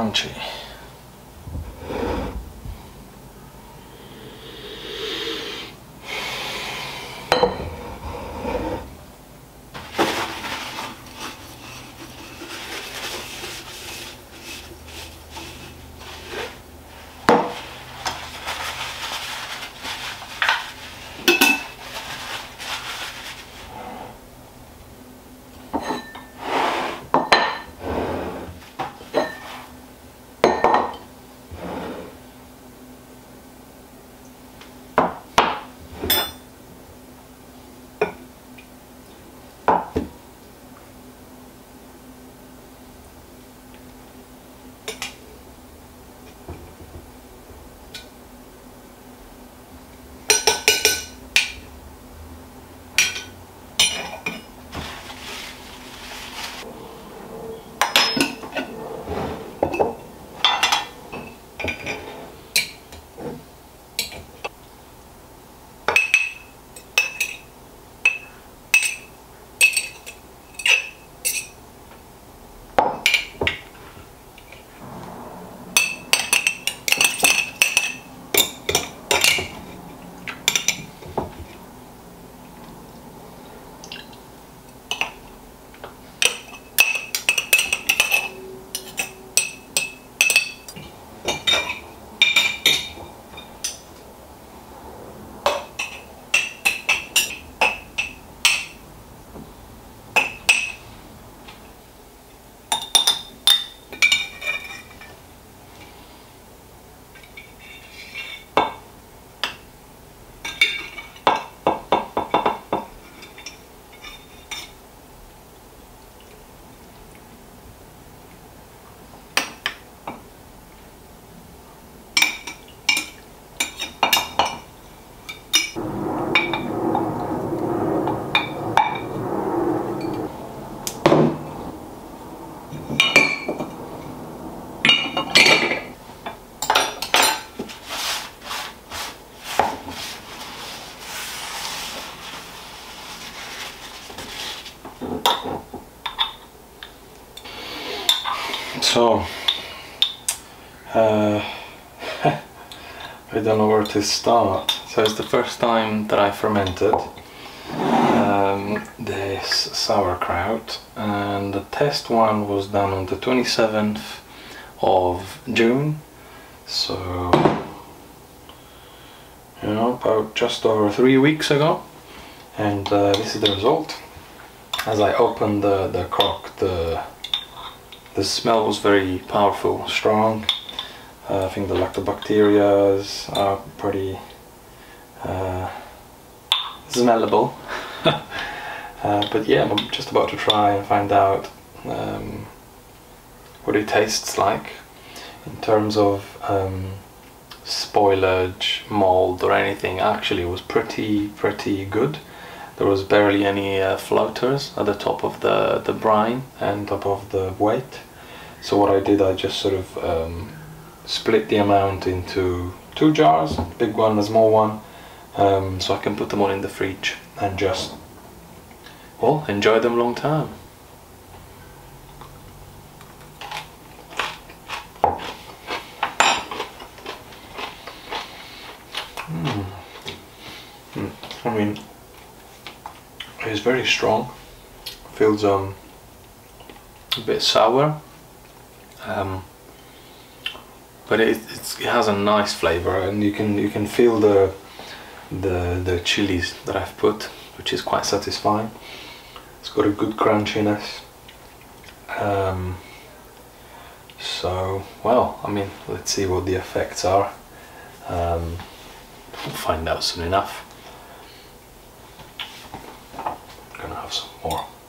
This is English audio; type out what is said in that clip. country. So, I don't know where to start. So it's the first time that I fermented this sauerkraut, and the test one was done on the 27th of June. So, you know, about just over 3 weeks ago, and this is the result. As I opened the cork, the smell was very powerful, strong. I think the lactobacteria are pretty smellable. But yeah, I'm just about to try and find out what it tastes like in terms of spoilage, mold or anything. Actually, it was pretty good. There was barely any floaters at the top of the brine and top of the weight. So what I did, I just sort of split the amount into 2 jars, a big one and a small one, so I can put them all in the fridge and just, well, enjoy them long time. I mean, it's very strong, feels a bit sour, but it has a nice flavour, and you can feel the chilies that I've put, which is quite satisfying. It's got a good crunchiness. So, well, I mean, let's see what the effects are. We'll find out soon enough. Some more.